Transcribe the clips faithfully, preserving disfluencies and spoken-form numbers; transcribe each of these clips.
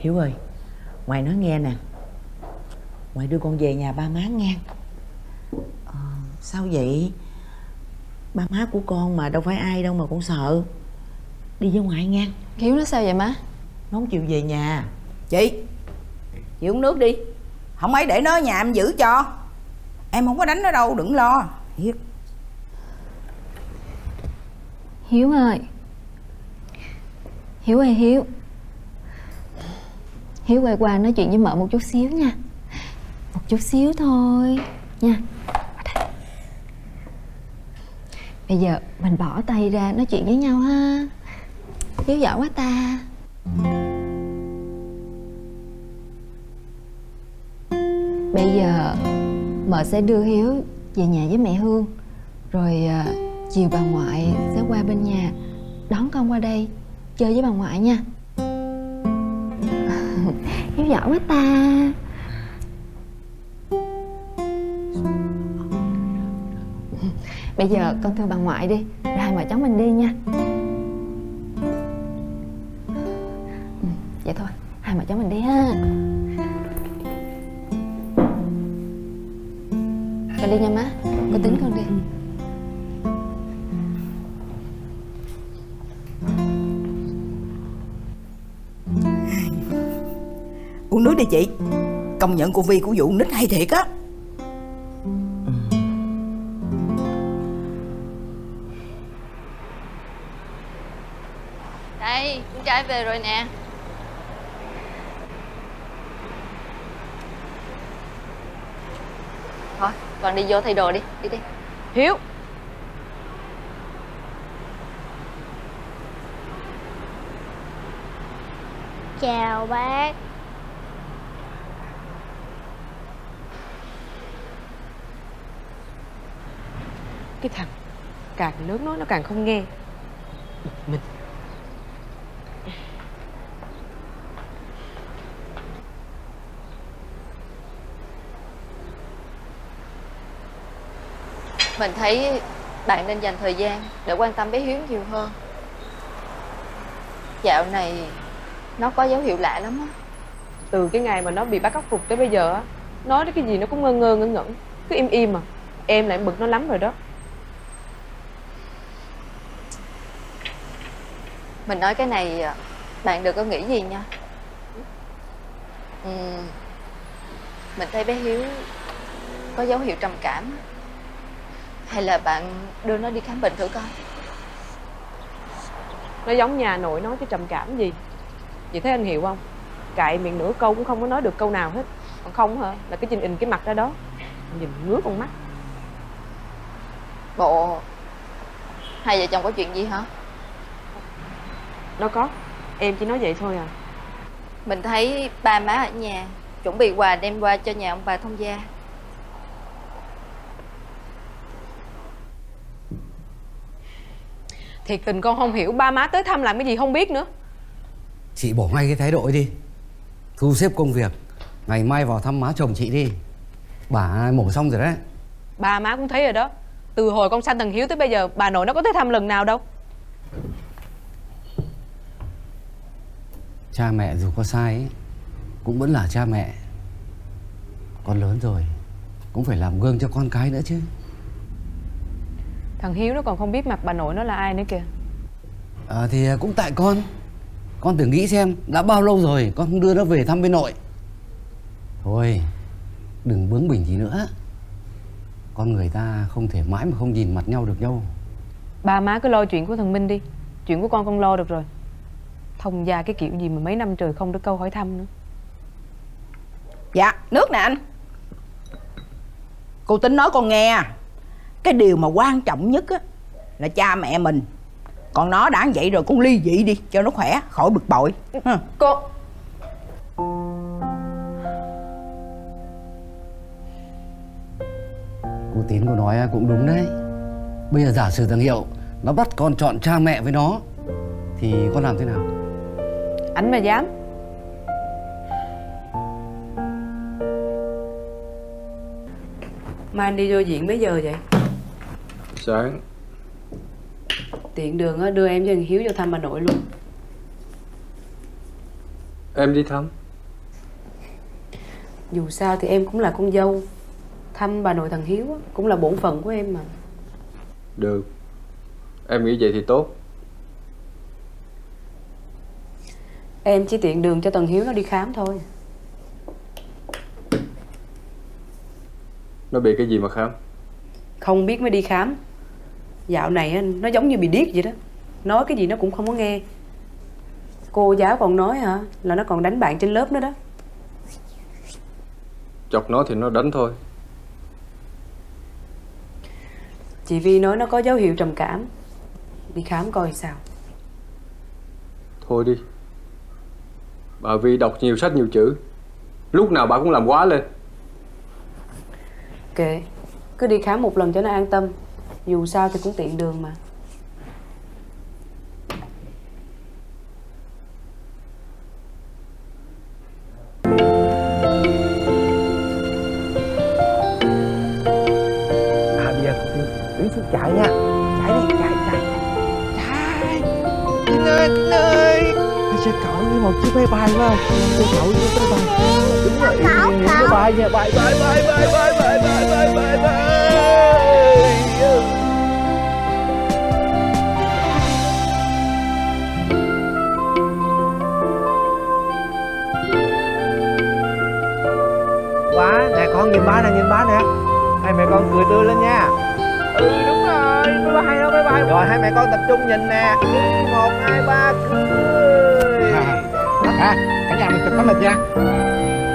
Hiếu ơi, ngoại nói nghe nè, ngoại đưa con về nhà ba má nghe. Ờ, sao vậy? Ba má của con mà, đâu phải ai đâu mà con sợ. Đi với ngoại nghe. Hiếu nó sao vậy má? Nó không chịu về nhà. Chị, chị uống nước đi. Không ấy để nó ở nhà em giữ cho. Em không có đánh nó đâu, đừng lo. Hiếu, Hiếu ơi, Hiếu ơi, Hiếu Hiếu quay qua nói chuyện với mợ một chút xíu nha. Một chút xíu thôi nha. Bây giờ mình bỏ tay ra nói chuyện với nhau ha. Hiếu giỏi quá ta. Bây giờ mợ sẽ đưa Hiếu về nhà với mẹ Hương. Rồi chiều bà ngoại sẽ qua bên nhà đón con qua đây chơi với bà ngoại nha. Hiếu giỏi quá ta. Bây giờ con thưa bà ngoại đi, rồi hai mợ cháu mình đi nha. Ừ, vậy thôi, hai mợ cháu mình đi ha. Con đi nha má, con tính con đi. Uống nước đi chị. Công nhận cô Vi của vụ nít hay thiệt á. Đây, con trai về rồi nè. Thôi, con đi vô thay đồ đi, đi đi Hiếu. Chào bác. Cái thằng càng lớn nói nó càng không nghe. Mình Mình thấy bạn nên dành thời gian để quan tâm bé Hiếu nhiều hơn. Dạo này nó có dấu hiệu lạ lắm á. Từ cái ngày mà nó bị bắt cóc phục tới bây giờ á, nói đến cái gì nó cũng ngơ ngơ ngẩn ngẩn, cứ im im mà. Em lại bực nó lắm rồi đó. Mình nói cái này bạn đừng có nghĩ gì nha. Ừ, mình thấy bé Hiếu có dấu hiệu trầm cảm. Hay là bạn đưa nó đi khám bệnh thử coi. Nó giống nhà nội nói cái trầm cảm gì. Chị thấy anh Hiệu không? Cạy miệng nửa câu cũng không có nói được câu nào hết. Còn không hả? Là cái trình in cái mặt ra đó. Nhìn ngứa con mắt. Bộ hai vợ chồng có chuyện gì hả? Nó có. Em chỉ nói vậy thôi à. Mình thấy ba má ở nhà chuẩn bị quà đem qua cho nhà ông bà thông gia. Thiệt tình con không hiểu ba má tới thăm làm cái gì không biết nữa. Chị bỏ ngay cái thái độ đi, thu xếp công việc, ngày mai vào thăm má chồng chị đi. Bà mổ xong rồi đấy. Ba má cũng thấy rồi đó. Từ hồi con sanh thằng Hiếu tới bây giờ bà nội nó có tới thăm lần nào đâu. Cha mẹ dù có sai ấy, cũng vẫn là cha mẹ. Con lớn rồi cũng phải làm gương cho con cái nữa chứ. Thằng Hiếu nó còn không biết mặt bà nội nó là ai nữa kìa. À, thì cũng tại con. Con thử nghĩ xem, đã bao lâu rồi con không đưa nó về thăm bên nội. Thôi, đừng bướng bỉnh gì nữa. Con người ta không thể mãi mà không nhìn mặt nhau được đâu. Ba má cứ lo chuyện của thằng Minh đi. Chuyện của con con lo được rồi. Thông gia cái kiểu gì mà mấy năm trời không được câu hỏi thăm nữa. Dạ, nước nè anh. Cô tính nói con nghe. Cái điều mà quan trọng nhất á, là cha mẹ mình. Còn nó đã vậy rồi con ly dị đi cho nó khỏe, khỏi bực bội. Cô Cô Tín cô nói cũng đúng đấy. Bây giờ giả sử thằng Hiệu nó bắt con chọn cha mẹ với nó thì con làm thế nào? Anh mà dám. Mai anh đi vô viện mấy giờ vậy? Sáng. Tiện đường đưa em với thằng Hiếu vô thăm bà nội luôn. Em đi thăm. Dù sao thì em cũng là con dâu, thăm bà nội thằng Hiếu cũng là bổn phận của em mà. Được, em nghĩ vậy thì tốt. Em chỉ tiện đường cho thằng Hiếu nó đi khám thôi. Nó bị cái gì mà khám? Không biết mới đi khám. Dạo này nó giống như bị điếc vậy đó, nói cái gì nó cũng không có nghe. Cô giáo còn nói hả, là nó còn đánh bạn trên lớp nữa đó. Chọc nó thì nó đánh thôi. Chị Vi nói nó có dấu hiệu trầm cảm, đi khám coi sao. Thôi đi, bà Vi đọc nhiều sách nhiều chữ, lúc nào bà cũng làm quá lên. Kệ, cứ đi khám một lần cho nó an tâm, dù sao thì cũng tiện đường mà. Chạy nha, chạy đi, chạy, chạy, chạy. Tin ơi, Tin ơi, tôi sẽ cậu như một chiếc máy bay phải không? Tôi cậu như một chiếc máy bay. Đúng rồi, máy bay nha, bay, bay, bay, bay, bay, bay, bay, bay, bay, bay. Bá, nè con nhìn bá nè, nhìn bá nè. Hai mẹ con cười tươi lên nha. Ừ, đúng rồi, máy bay đó, máy bay. Rồi, hai mẹ con tập trung nhìn nè. Một, hai, ba, cười. À, à, cả nhà mình chụp tấm hình nha.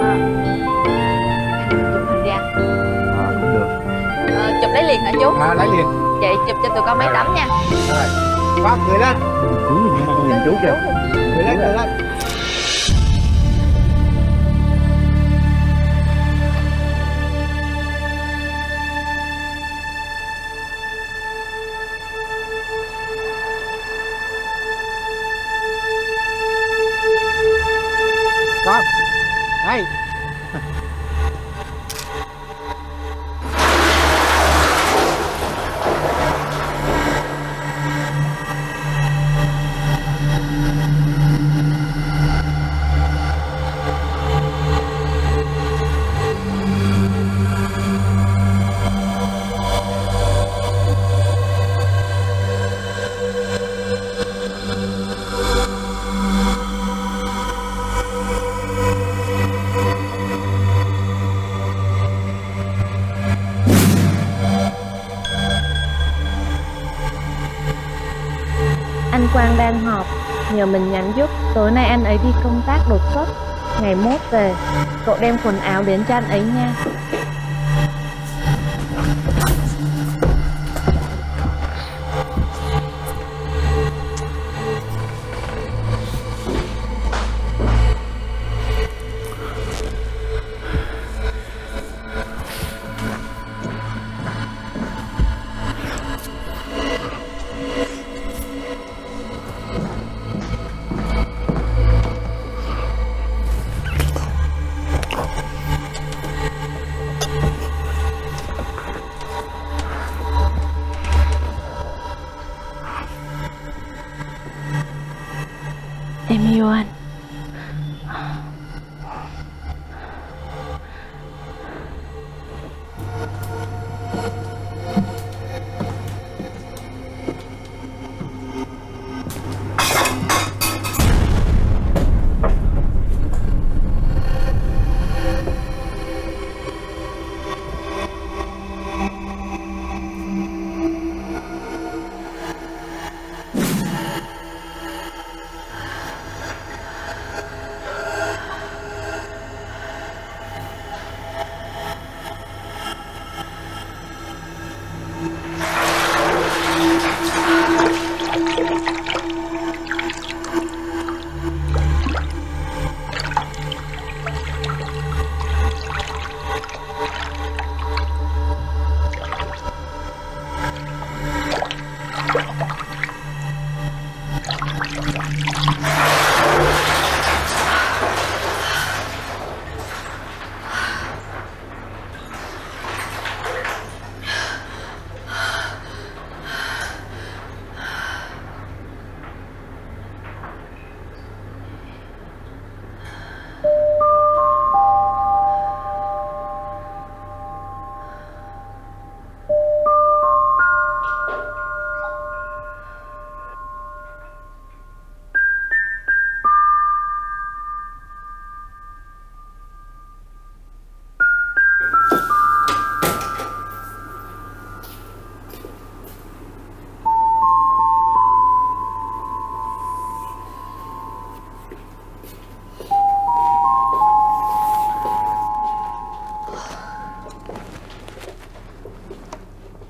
À, chụp hình ra. À, cũng được. À, chụp lấy liền hả chú? À, lấy liền. Vậy chụp cho tụi con mấy tấm nha. Rồi, con cười lên. Đúng rồi, con nhìn chú kìa. Cười lên, cười lên. Con, đây. Quang đang họp, nhờ mình nhắn giúp. Tối nay anh ấy đi công tác đột xuất, ngày mốt về. Cậu đem quần áo đến cho anh ấy nha. Em yêu anh.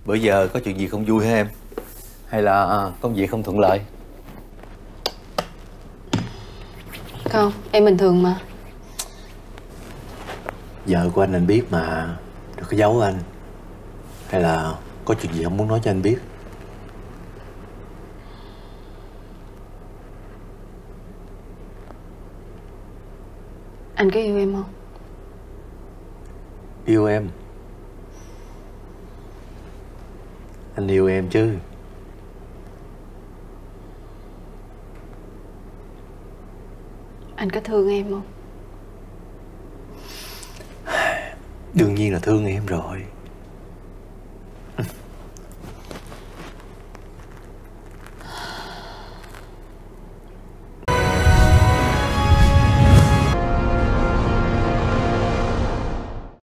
Bữa giờ có chuyện gì không vui hả em? Hay là công việc không thuận lợi? Không, em bình thường mà. Vợ của anh anh biết mà, đừng có giấu anh. Hay là có chuyện gì không muốn nói cho anh biết? Anh có yêu em không? Yêu em? Anh yêu em chứ. Anh có thương em không? Đương nhiên là thương em rồi.